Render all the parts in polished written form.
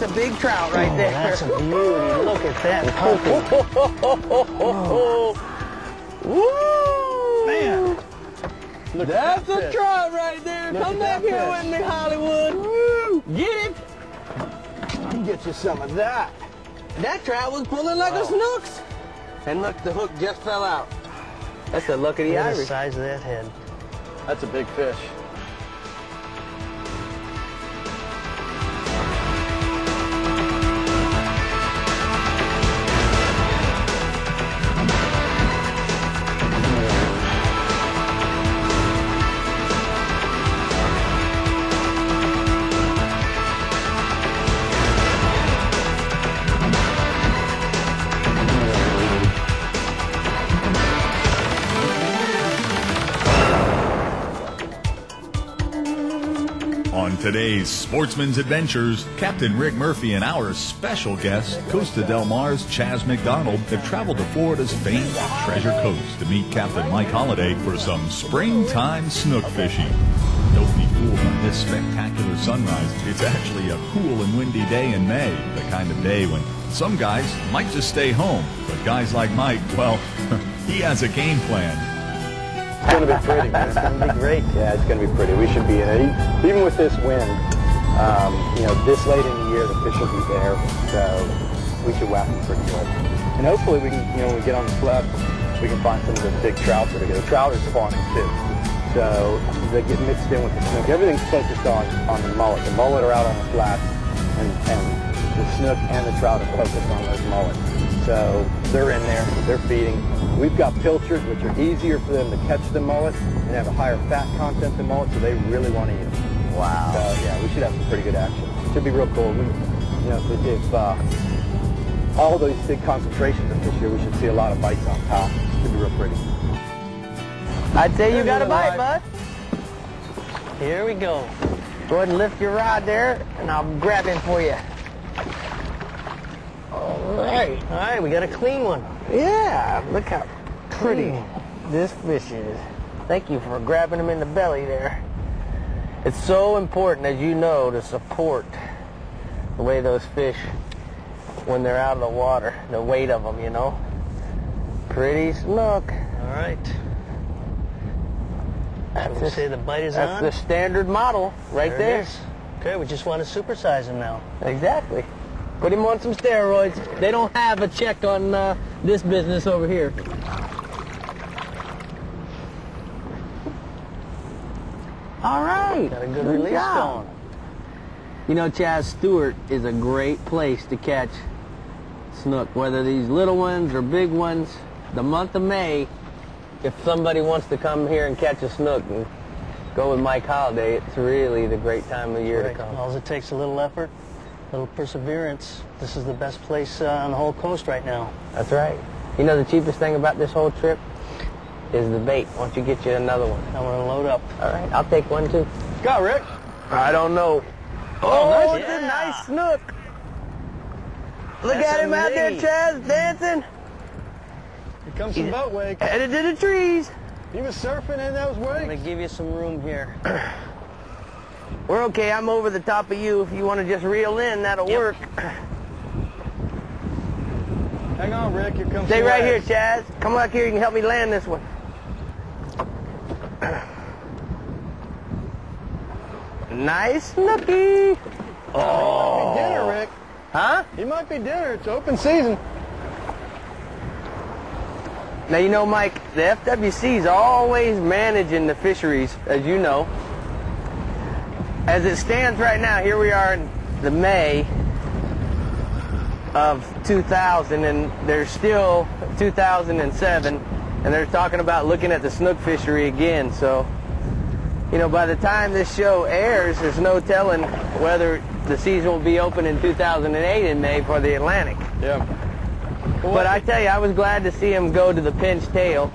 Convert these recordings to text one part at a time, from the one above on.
That's a big trout right there. That's a beauty. Look at that puppy. Woo! Man. Look, that's a trout right there. Look, come back here with me, Hollywood. Woo! Get it. You can get you some of that. That trout was pulling like a Snooks. And look, the hook just fell out. That's a luck of the Irish. Look at the size of that head. That's a big fish. Today's Sportsman's Adventures, Captain Rick Murphy and our special guest, Costa Del Mar's Chaz McDonald, have traveled to Florida's famed Treasure Coast to meet Captain Mike Holliday for some springtime snook fishing. Don't be fooled by this spectacular sunrise. It's actually a cool and windy day in May, the kind of day when some guys might just stay home, but guys like Mike, well, he has a game plan. It's going to be pretty. It's going to be great. Yeah, it's going to be pretty. We should be in it. Even with this wind, you know, this late in the year, the fish will be there, so we should whack them pretty good. And hopefully we can, you know, when we get on the sled, we can find some of those big trout that are good. The trout are spawning too, so they get mixed in with the snook. Everything's focused on the mullet. The mullet are out on the flats, and the snook and the trout are focused on those mullets. So they're in there, they're feeding. We've got pilchards, which are easier for them to catch than mullet, and have a higher fat content than mullet, so they really want to eat them. Wow. So yeah, we should have some pretty good action. Should be real cool. We, you know, if all those big concentrations of fish here, we should see a lot of bites on top. Should be real pretty. I'd say you got a bite, bud. Here we go. Go ahead and lift your rod there, and I'll grab him for you. All right, we got a clean one. Yeah, look how pretty this fish is. Thank you for grabbing him in the belly there. It's so important, as you know, to support the way those fish, when they're out of the water, the weight of them, you know. Pretty snook. All right. I would say the bite is on. That's the standard model right there. Okay, we just want to supersize him now. Exactly. Put him on some steroids. They don't have a check on this business over here. All right. Got a good release going. You know, Chaz, Stewart is a great place to catch snook, whether these little ones or big ones. The month of May, if somebody wants to come here and catch a snook and go with Mike Holliday, it's really the great time of year to come. All it takes a little effort. Little perseverance. This is the best place on the whole coast right now. That's right. You know, the cheapest thing about this whole trip is the bait. Why don't you get you another one? I'm gonna load up. All right, I'll take one too. Go, Rick. I don't know. Oh, it's a nice snook. Look at him out there, Chaz, dancing. Here comes some boat wake. Headed to the trees. He was surfing in those wakes. I'm gonna give you some room here. We're okay, I'm over the top of you. If you want to just reel in, that'll work. Hang on, Rick, here comes Stay right here, Chaz. Come back here, you can help me land this one. Nice snooky. Oh, he might be dinner, Rick. Huh? He might be dinner, it's open season. Now you know, Mike, the FWC's always managing the fisheries, as you know. As it stands right now, here we are in the May of 2000, and there's still 2007, and they're talking about looking at the snook fishery again. So, you know, by the time this show airs, there's no telling whether the season will be open in 2008 in May for the Atlantic. Yeah. Well, but I tell you, I was glad to see him go to the pinched tail,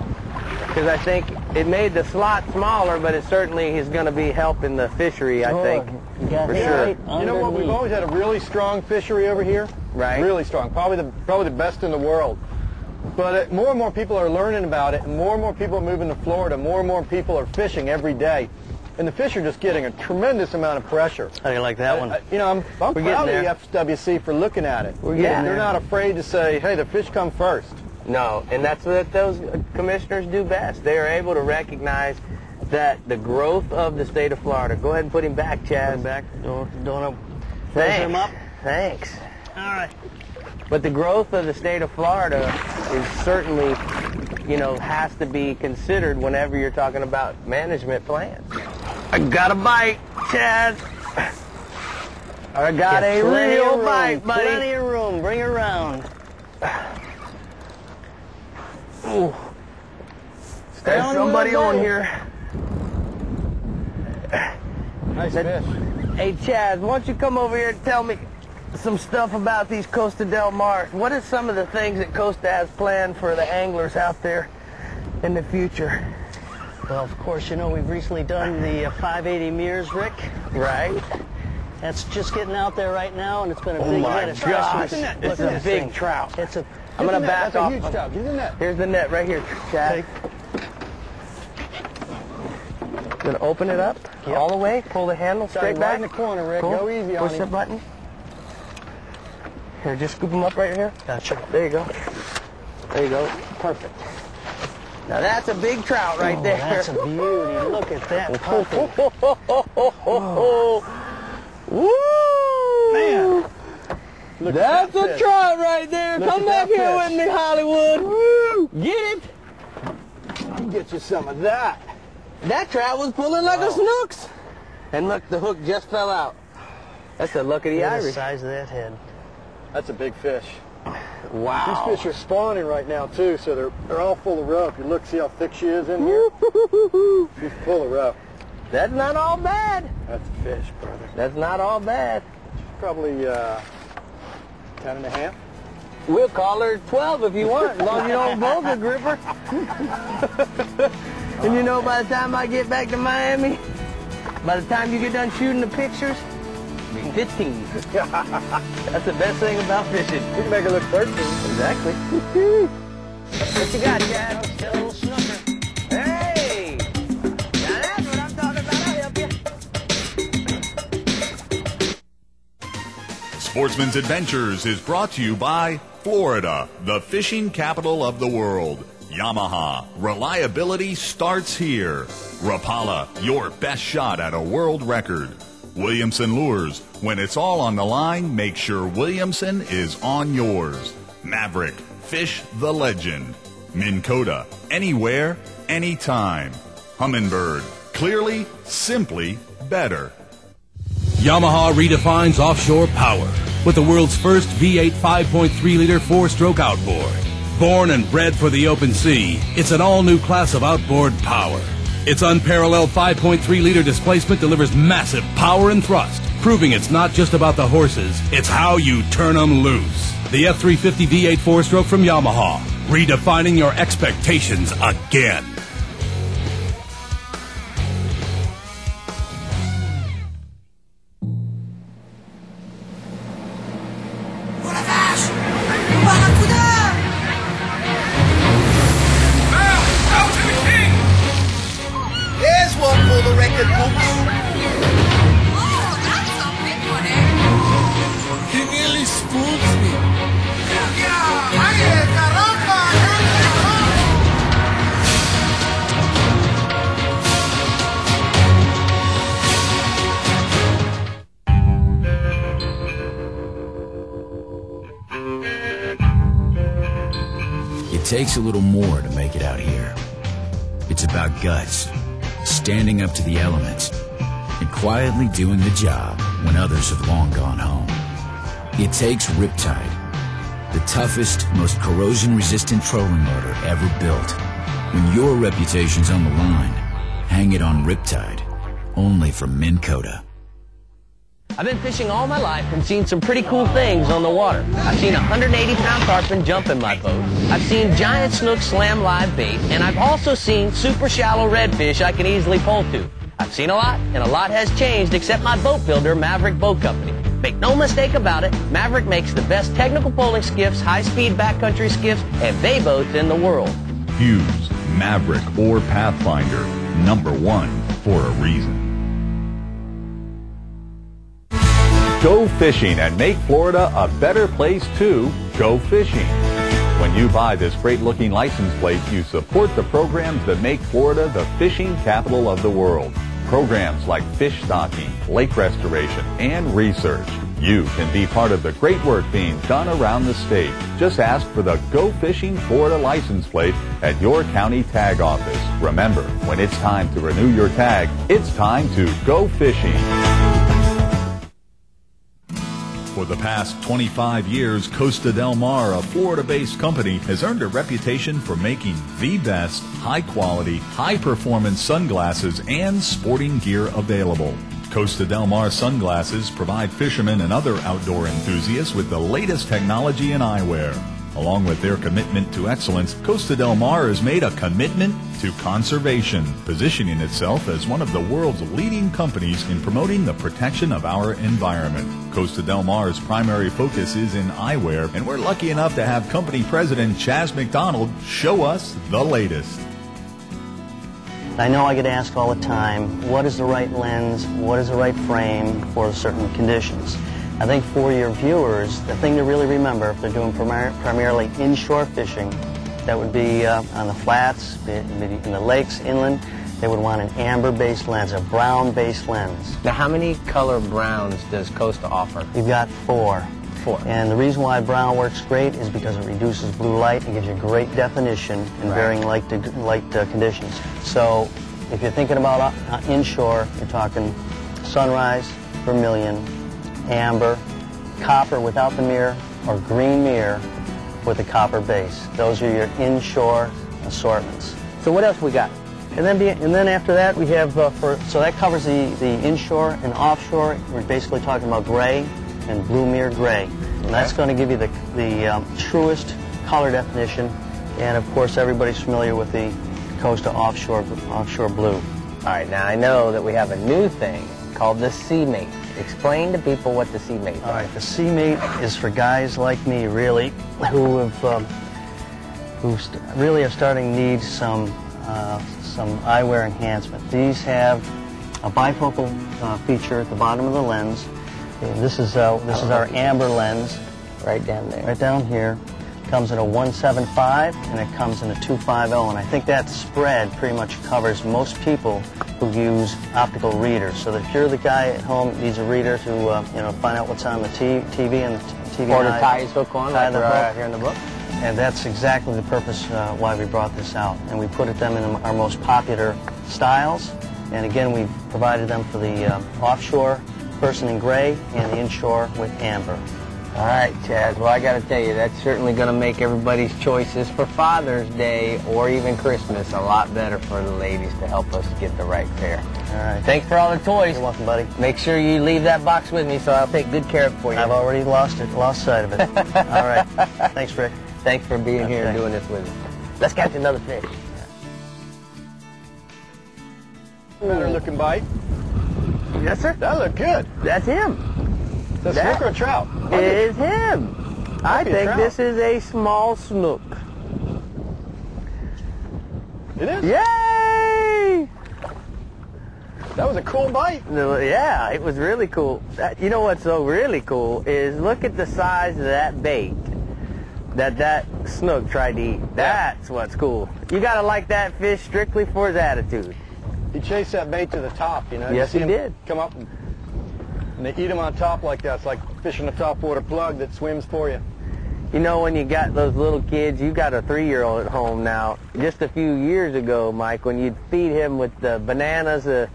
because I think it made the slot smaller, but it certainly is going to be helping the fishery, I think, for sure. You know what? We've always had a really strong fishery over here. Right. Really strong. Probably the best in the world. But more and more people are learning about it, and more people are moving to Florida. More and more people are fishing every day. and the fish are just getting a tremendous amount of pressure. How do you like that one? You know, I'm proud of the FWC for looking at it. They're not afraid to say, hey, the fish come first. No, and that's what those commissioners do best. They are able to recognize that the growth of the state of Florida. Go ahead and put him back, Chaz. Put him back. Don't raise him up. Thanks. All right. But the growth of the state of Florida is certainly, you know, has to be considered whenever you're talking about management plans. I got a bite, Chaz. I got a real bite, buddy. Plenty of room. Bring it around. Ooh. There's somebody on here. Nice fish. Hey, Chaz, why don't you come over here and tell me some stuff about these Costa Del Mar. What are some of the things that Costa has planned for the anglers out there in the future? Well, of course, you know, we've recently done the 580 mirrors, Rick. Right. That's just getting out there right now, and it's been a big hit. Oh, my gosh. It's a big trout. It's a I'm going to back off. That's a huge trout. Get in that. Here's the net right here, Chaz. Gonna open it up all the way, pull the handle straight back. Right in the corner, Rick. Cool. Go easy on it. Push the button. Here, just scoop them up right here. Gotcha. There you go. There you go. Perfect. Now that's a big trout right there. That's a beauty. Look at that. Woo! Man. Look, that's a trout right there. Look Come back here with me, Hollywood. Woo! Get it. I'll get you some of that. That trout was pulling like a snooks. And look, the hook just fell out. That's a luck of the Irish. Look at the size of that head. That's a big fish. Wow. These fish are spawning right now, too, so they're all full of rope. You look, see how thick she is in here? She's full of rope. That's not all bad. That's a fish, brother. That's not all bad. She's probably 10 and a half. We'll call her 12 if you want, as long as you don't both a gripper. And you know, by the time I get back to Miami, by the time you get done shooting the pictures, it'll be 15. That's the best thing about fishing. You can make it look 13. Exactly. What you got, Chad? A little snooker. Hey! Now that's what I'm talking about. I'll help you. Sportsman's Adventures is brought to you by Florida, the fishing capital of the world. Yamaha. Reliability starts here. Rapala, your best shot at a world record. Williamson Lures. When it's all on the line, make sure Williamson is on yours. Maverick. Fish the legend. Minn Kota. Anywhere, anytime. Humminbird. Clearly, simply, better. Yamaha redefines offshore power with the world's first V8 5.3-liter four-stroke outboard. Born and bred for the open sea, it's an all-new class of outboard power. Its unparalleled 5.3-liter displacement delivers massive power and thrust, proving it's not just about the horses, it's how you turn them loose. The F350 V8 four-stroke from Yamaha, redefining your expectations again. It takes a little more to make it out here. It's about guts, standing up to the elements, and quietly doing the job when others have long gone home. It takes Riptide, the toughest, most corrosion-resistant trolling motor ever built. When your reputation's on the line, hang it on Riptide, only from Minn Kota. I've been fishing all my life and seen some pretty cool things on the water. I've seen a 180-pound tarpon jump in my boat. I've seen giant snook slam live bait, and I've also seen super shallow redfish I can easily pull to. I've seen a lot, and a lot has changed except my boat builder, Maverick Boat Company. Make no mistake about it, Maverick makes the best technical polling skiffs, high-speed backcountry skiffs, and bay boats in the world. Hughes, Maverick, or Pathfinder, #1 for a reason. Go fishing and make Florida a better place to go fishing. When you buy this great-looking license plate, you support the programs that make Florida the fishing capital of the world. Programs like fish stocking, lake restoration, and research. You can be part of the great work being done around the state. Just ask for the Go Fishing Florida license plate at your county tag office. Remember, when it's time to renew your tag, it's time to go fishing. For the past 25 years, Costa Del Mar, a Florida-based company, has earned a reputation for making the best, high-quality, high-performance sunglasses and sporting gear available. Costa Del Mar sunglasses provide fishermen and other outdoor enthusiasts with the latest technology in eyewear. Along with their commitment to excellence, Costa Del Mar has made a commitment to conservation, positioning itself as one of the world's leading companies in promoting the protection of our environment. Costa Del Mar's primary focus is in eyewear, and we're lucky enough to have company president Chaz McDonald show us the latest. I know I get asked all the time, what is the right lens, what is the right frame for certain conditions? I think for your viewers, the thing to really remember, if they're doing primarily inshore fishing, that would be on the flats, in the lakes, inland, they would want an amber-based lens, a brown-based lens. Now, how many color browns does Costa offer? You've got four. Four. And the reason why brown works great is because it reduces blue light and gives you great definition in varying light conditions. So if you're thinking about inshore, you're talking sunrise, vermilion, amber, copper without the mirror, or green mirror with a copper base. Those are your inshore assortments. So what else we got? And then after that we have so that covers the inshore and offshore. We're basically talking about gray and blue mirror gray, and that's going to give you the truest color definition. And of course everybody's familiar with the Costa offshore blue. All right, now I know that we have a new thing called the C-Mate. Explain to people what the C-Mate is. All right, the C-Mate is for guys like me, really, who really are starting to need some eyewear enhancement. These have a bifocal feature at the bottom of the lens. This is our amber lens. Right down there. Right down here. Comes in a 1.75 and it comes in a 2.50, and I think that spread pretty much covers most people who use optical readers. So that if you're the guy at home that needs a reader to find out what's on the TV and the TV, or to tie his hook on, like here in the book, and that's exactly the purpose why we brought this out, and we put them in our most popular styles. And again, we provided them for the offshore person in gray and the inshore with amber. All right, Chaz, well, I got to tell you, that's certainly going to make everybody's choices for Father's Day or even Christmas a lot better for the ladies to help us get the right pair. All right. Thanks for all the toys. You're welcome, buddy. Make sure you leave that box with me so I'll take good care of it for you. I've already lost sight of it. All right. Thanks, Rick. Thanks for being here and doing this with me. Let's catch another fish. Better looking bite. Yes, sir. That looked good. That's him. That's snook or trout? It is him. I think this is a small snook. It is? Yay! That was a cool bite. No, yeah, it was really cool. You know what's so really cool is look at the size of that bait that snook tried to eat. That's what's cool. You got to like that fish strictly for his attitude. He chased that bait to the top, you know. Yes, he did. Come up and they eat them on top like that. It's like fishing a topwater plug that swims for you. You know, when you got those little kids, you got a 3-year-old at home now. Just a few years ago, Mike, when you'd feed him with the bananas that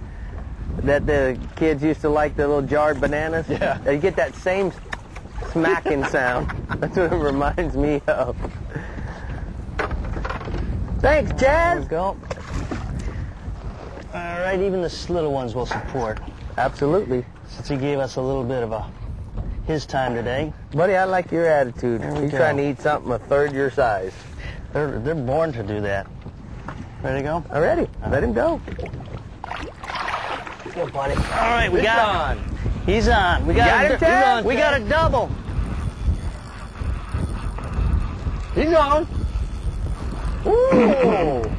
the kids used to like, the little jarred bananas, yeah. You get that same smacking sound. That's what it reminds me of. Thanks, Chaz. There we go. All right, even the little ones will support. Absolutely. Since he gave us a little bit of his time today. Buddy, I like your attitude. You're trying to eat something a third your size. They're born to do that. Ready to go? I'm ready. Let him go. Good, buddy. All right, we got him. He's on. We got him. We got a double. He's on. Ooh.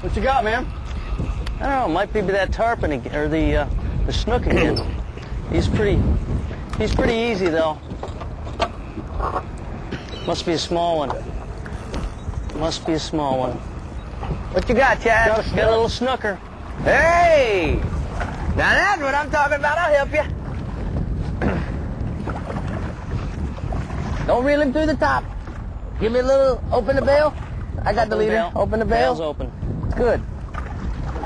What you got, man? I don't know. It might be that tarpon again, or the snook again. He's pretty He's pretty easy though. Must be a small one. Must be a small one. What you got, Chad? Got a little snooker. Hey! Now that's what I'm talking about. I'll help you. Don't reel him through the top. Give me a little, open the bail. I got the leader. Bail. Open the bail. Bail's open. Good.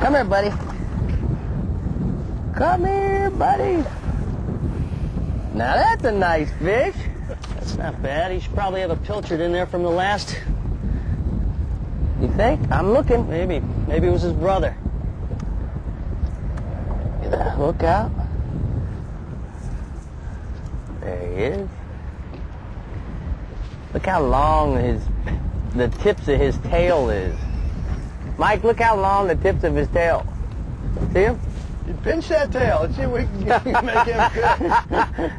Come here, buddy. Come here, buddy. Now that's a nice fish. That's not bad. He should probably have a pilchard in there from the last. You think? I'm looking. Maybe. Maybe it was his brother. Get that hook out. There he is. Look how long the tips of his tail is. Mike, look how long the tips of his tail. See him? You pinch that tail. Let's see if we can make him good.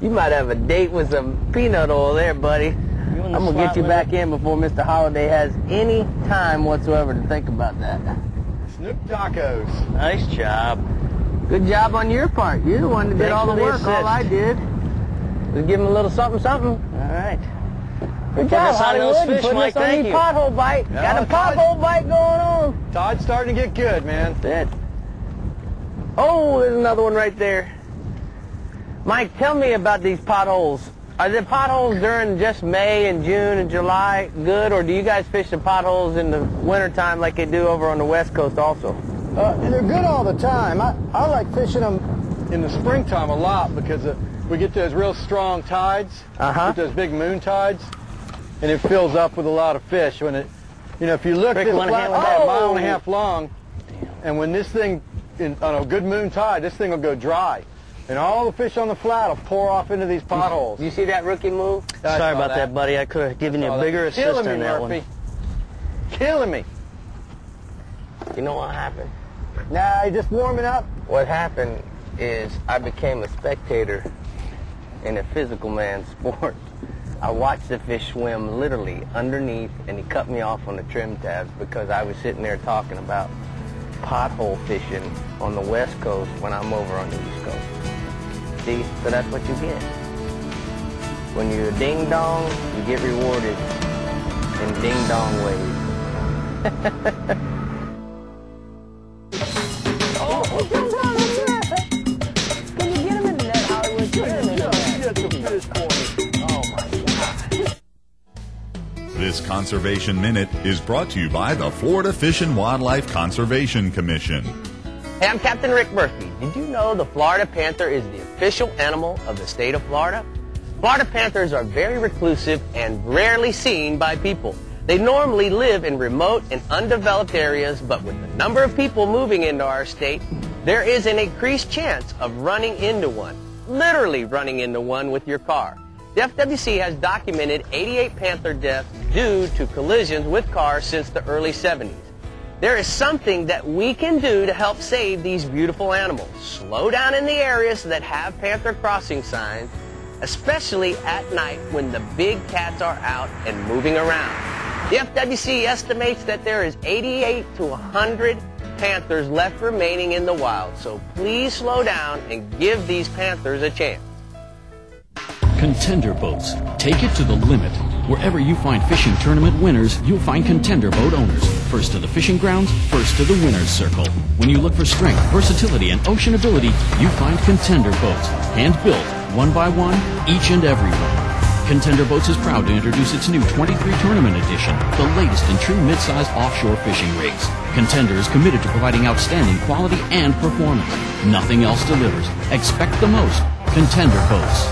You might have a date with some peanut oil there, buddy. I'm going to get you back in before Mr. Holliday has any time whatsoever to think about that. Snoop tacos. Nice job. Good job on your part. You're the one that did all the work. All I did was give him a little something-something. All right. Good job, Hollywood. Putting us on those fish, Mike. Thank you. Pothole bite. No, got a pothole bite going on. Todd's starting to get good, man. That's it. Oh, there's another one right there. Mike, tell me about these potholes. Are the potholes during just May and June and July good, or do you guys fish the potholes in the wintertime like they do over on the West Coast also? They're good all the time. I like fishing them in the springtime a lot because we get those real strong tides, get those big moon tides, and it fills up with a lot of fish. When it, you know, if you look, it's about a mile and a half long, and when this thing on a good moon tide, this thing will go dry, and all the fish on the flat will pour off into these potholes. You see that rookie move? Sorry about that, buddy. I could have given you a bigger assist on that one. Killing me. You know what happened? Nah, just warming up. What happened is I became a spectator in a physical man's sport. I watched the fish swim literally underneath, and he cut me off on the trim tabs because I was sitting there talking about pothole fishing on the West Coast when I'm over on the East Coast. See, so that's what you get. When you're a ding-dong, you get rewarded in ding-dong ways. Can you get him in the net, Hollywood? This Conservation Minute is brought to you by the Florida Fish and Wildlife Conservation Commission. Hey, I'm Captain Rick Murphy. Did you know the Florida panther is the official animal of the state of Florida? Florida panthers are very reclusive and rarely seen by people. They normally live in remote and undeveloped areas, but with the number of people moving into our state, there is an increased chance of running into one, literally running into one with your car. The FWC has documented 88 panther deaths due to collisions with cars since the early 70s. There is something that we can do to help save these beautiful animals. Slow down in the areas that have panther crossing signs, especially at night when the big cats are out and moving around. The FWC estimates that there is 88 to 100 panthers left remaining in the wild, so please slow down and give these panthers a chance. Contender Boats. Take it to the limit. Wherever you find fishing tournament winners, you'll find Contender Boat owners. First to the fishing grounds, first to the winner's circle. When you look for strength, versatility, and ocean ability, you find Contender Boats. Hand-built, one by one, each and every one. Contender Boats is proud to introduce its new 23 Tournament Edition, the latest in true mid-size offshore fishing rigs. Contender is committed to providing outstanding quality and performance. Nothing else delivers. Expect the most. Contender Boats.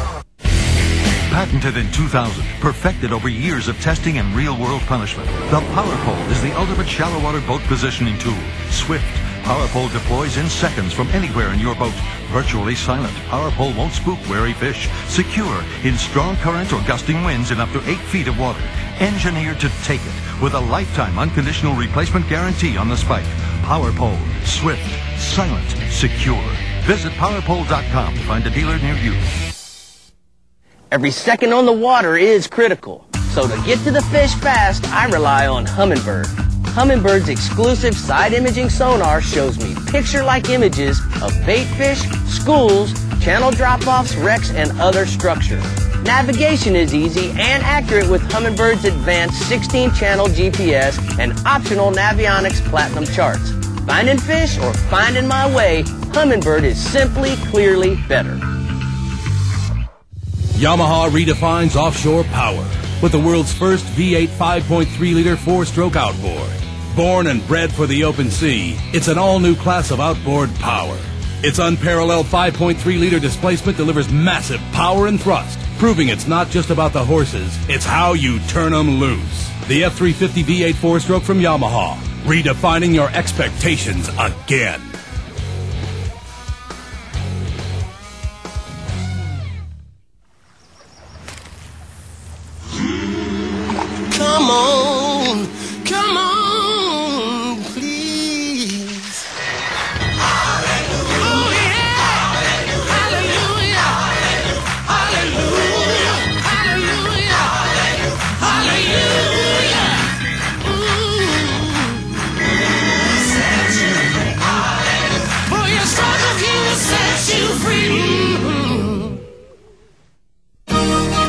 Patented in 2000, perfected over years of testing and real-world punishment, the PowerPole is the ultimate shallow-water boat positioning tool. Swift, PowerPole deploys in seconds from anywhere in your boat. Virtually silent, PowerPole won't spook wary fish. Secure, in strong current or gusting winds in up to 8 feet of water. Engineered to take it, with a lifetime unconditional replacement guarantee on the spike. PowerPole, swift, silent, secure. Visit PowerPole.com to find a dealer near you. Every second on the water is critical, so to get to the fish fast, I rely on Humminbird. Humminbird's exclusive side imaging sonar shows me picture-like images of baitfish, schools, channel drop-offs, wrecks, and other structure. Navigation is easy and accurate with Humminbird's advanced 16-channel GPS and optional Navionics Platinum charts. Finding fish or finding my way, Humminbird is simply, clearly better. Yamaha redefines offshore power with the world's first V8 5.3-liter four-stroke outboard. Born and bred for the open sea, it's an all-new class of outboard power. Its unparalleled 5.3-liter displacement delivers massive power and thrust, proving it's not just about the horses, it's how you turn them loose. The F350 V8 four-stroke from Yamaha, redefining your expectations again. Come on, please. Hallelujah. Oh, yeah. Hallelujah. Hallelujah. Hallelujah. Hallelujah. For your struggle, He will set you free.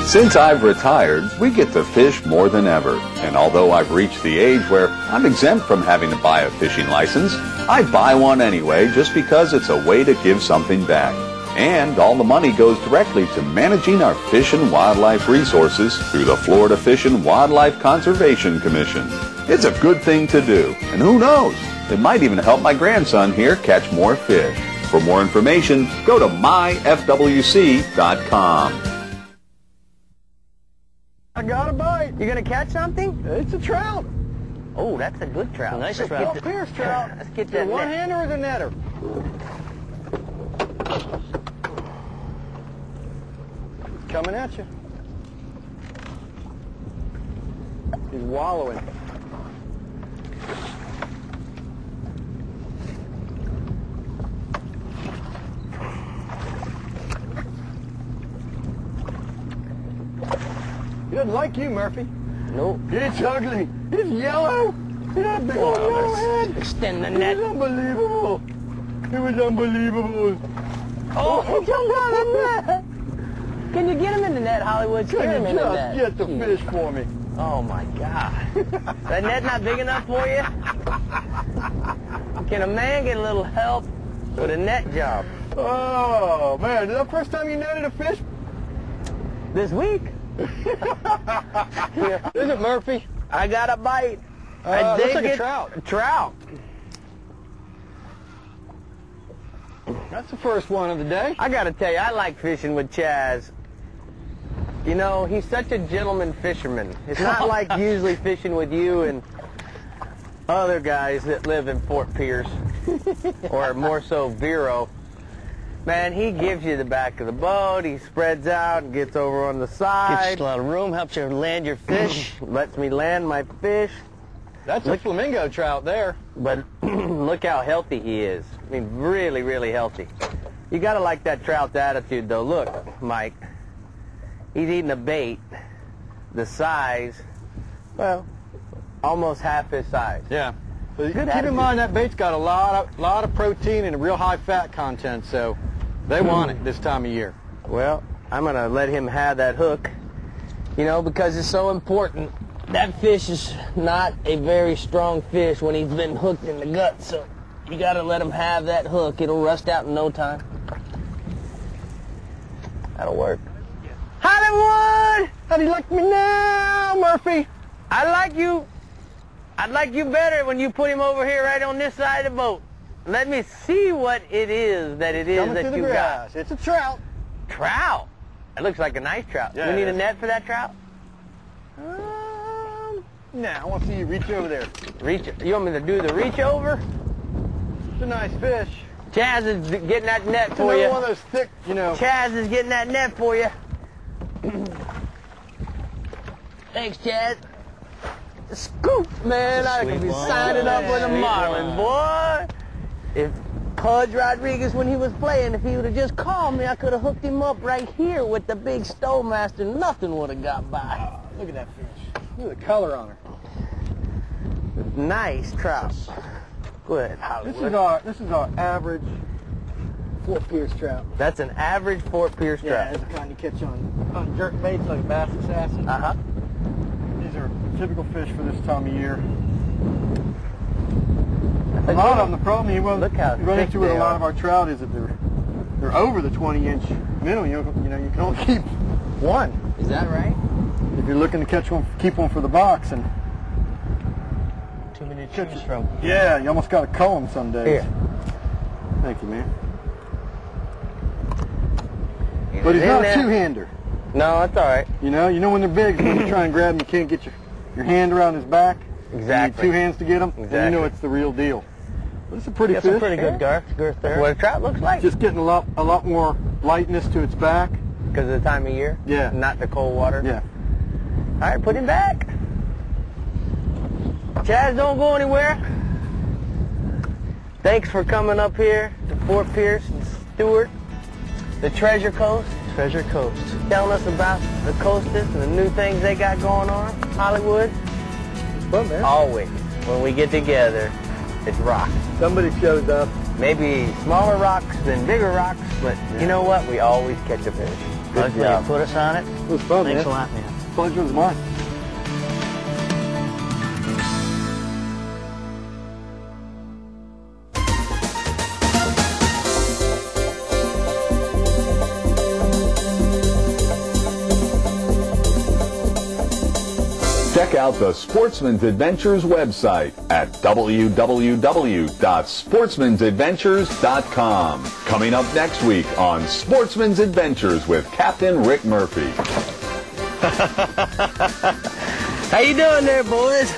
Since I've retired, we get to fish more than ever. And although I've reached the age where I'm exempt from having to buy a fishing license, I buy one anyway just because it's a way to give something back. And all the money goes directly to managing our fish and wildlife resources through the Florida Fish and Wildlife Conservation Commission. It's a good thing to do, and who knows, it might even help my grandson here catch more fish. For more information, go to myfwc.com. I got a bite. You gonna catch something? It's a trout. Oh, that's a good trout. Nice trout. It's a Pierce trout. Let's get that. One hander or the netter? It's coming at you. He's wallowing. He doesn't like you, Murphy. Nope. It's ugly. It's yellow. It's that big old yellow head. Extend the net. It was unbelievable. Oh, he jumped out of the net. Can you get him in the net, Hollywood? Can you just get the fish for me? Oh, my God. Is that net not big enough for you? Can a man get a little help with a net job? Oh, man. Is that the first time you netted a fish? This week. Yeah. Is it Murphy? I got a bite. I dig like it. A trout. That's the first one of the day. I gotta tell you, I like fishing with Chaz. You know, he's such a gentleman fisherman. It's not like usually fishing with you and other guys that live in Fort Pierce, or more so Vero. Man, he gives you the back of the boat, he spreads out and gets over on the side. Gives you a lot of room, helps you land your fish. Lets me land my fish. That's a flamingo trout there. But look how healthy he is. I mean, really, really healthy. You gotta like that trout's attitude, though. Look, Mike, he's eating a bait the size, well, almost half his size. Yeah. But keep in mind that bait's got a lot of protein and a real high fat content, so they want it this time of year. Well, I'm going to let him have that hook, you know, because it's so important. That fish is not a very strong fish when he's been hooked in the gut, so you got to let him have that hook. It'll rust out in no time. That'll work. Hollywood! How do you like me now, Murphy? I like you. I'd like you better when you put him over here right on this side of the boat. Let me see what it is that you got. It's a trout. Trout? It looks like a nice trout. Yeah, we need a net for that trout? No, I want to see you reach over there. Reach it. You want me to do the reach over? It's a nice fish. Chaz is getting that net for you. It's one of those thick, you know. Chaz is getting that net for you. Thanks, Chaz. Scoop, man, I could be signing up with a marlin, boy. If Pudge Rodriguez, when he was playing, if he would have just called me, I could have hooked him up right here with the big Stowmaster. Nothing would have got by. Look at that fish. Look at the color on her. Nice trout. Go ahead, Hollywood. This is our average Fort Pierce trout. That's an average Fort Pierce trout. Yeah, that's the kind you catch on jerk baits like Bass Assassin. Uh-huh. These are typical fish for this time of year. A lot of them, the problem you run into with a lot of our trout is that they're over the 20-inch minnow. You know, you can only keep one. Is that right? If you're looking to catch one, keep one for the box, and too many to choose from. Yeah, you almost got to cull them some days. Here. Thank you, man. But he's not a two-hander. No, that's all right. You know when they're big, when you try and grab him, you can't get your hand around his back. Exactly. You need two hands to get him. Exactly. And you know it's the real deal. It's a pretty fish. It's a pretty good girth there. What a trout looks like. Just getting a lot more lightness to its back. Because of the time of year? Yeah. Not the cold water? Yeah. All right, put him back. Chaz, don't go anywhere. Thanks for coming up here to Fort Pierce and Stewart. The Treasure Coast. Treasure Coast. Telling us about the coasters and the new things they got going on. Hollywood. Well, man. Always. When we get together, it's rocks. Somebody shows up. Maybe smaller rocks than bigger rocks, but yeah. You know what? We always catch a fish. Good job. You put us on it. It was fun, man. Thanks a lot, man. Pleasure was mine. Check out the Sportsman's Adventures website at www.sportsmansadventures.com. Coming up next week on Sportsman's Adventures with Captain Rick Murphy. How you doing there, boys?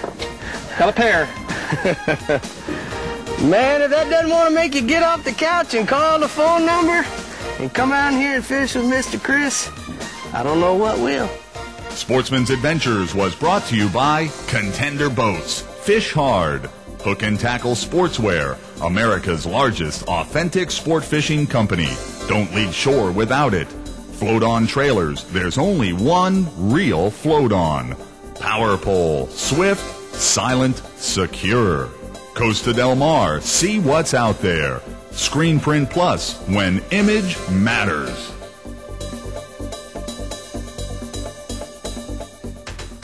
Got a pair. Man, if that doesn't want to make you get off the couch and call the phone number and come out here and fish with Mr. Chris, I don't know what will. Sportsman's Adventures was brought to you by Contender Boats, Fish Hard, Hook and Tackle Sportswear, America's largest authentic sport fishing company. Don't leave shore without it. Float On Trailers, there's only one real Float On. PowerPole, swift, silent, secure. Costa Del Mar, see what's out there. Screen Print Plus, when image matters.